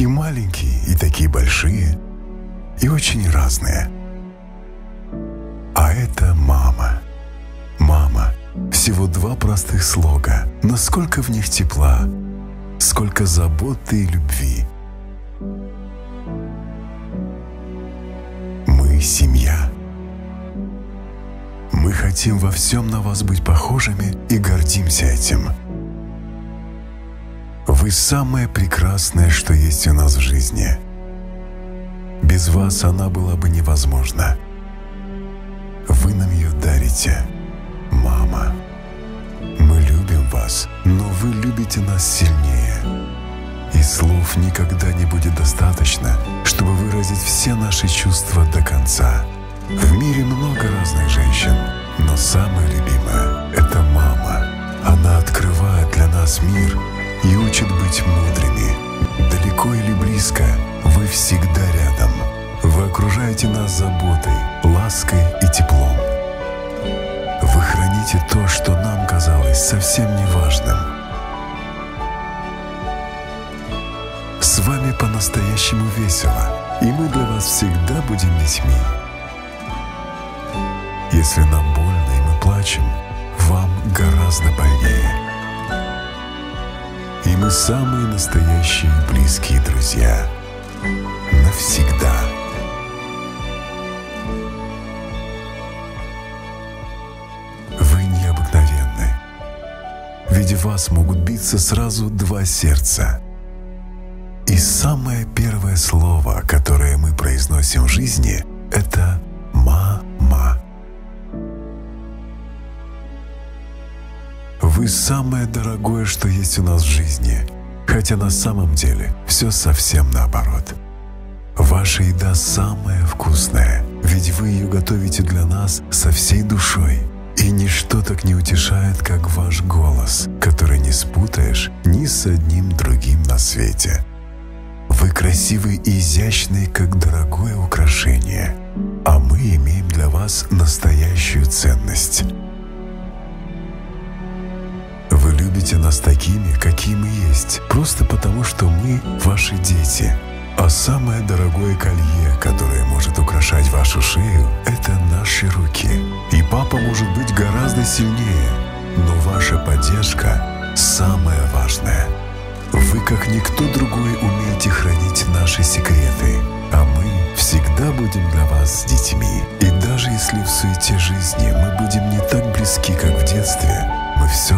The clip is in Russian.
такие маленькие и такие большие, и очень разные. А это мама. Мама. Всего два простых слога, но сколько в них тепла, сколько заботы и любви. Мы семья. Мы хотим во всем на вас быть похожими и гордимся этим. Вы самое прекрасное, что есть у нас в жизни. Без вас она была бы невозможна. Вы нам ее дарите. Мама, мы любим вас, но вы любите нас сильнее. И слов никогда не будет достаточно, чтобы выразить все наши чувства до конца. В мире много разных женщин, но самая любимая – это мама. Она открывает для нас мир и учит быть мудрыми. Далеко или близко, вы всегда рядом. Вы окружаете нас заботой, лаской и теплом. Вы храните то, что нам казалось совсем неважным. С вами по-настоящему весело, и мы для вас всегда будем детьми. Если нам больно и мы плачем, вам гораздо больнее. И мы самые настоящие близкие друзья. Навсегда. В вас могут биться сразу два сердца. И самое первое слово, которое мы произносим в жизни, это «мама». Вы самое дорогое, что есть у нас в жизни, хотя на самом деле все совсем наоборот. Ваша еда самая вкусная, ведь вы ее готовите для нас со всей душой. И ничто так не утешает, как ваш голос, который не спутаешь ни с одним другим на свете. Вы красивы и изящны, как дорогое украшение, а мы имеем для вас настоящую ценность. Вы любите нас такими, какие мы есть, просто потому, что мы ваши дети. А самое дорогое колье, которое может украшать вашу шею, это наши руки. И папа может быть гораздо сильнее, но ваша поддержка самая важная. Вы, как никто другой, умеете хранить наши секреты, а мы всегда будем для вас детьми. И даже если в суете жизни мы будем не так близки, как в детстве, мы все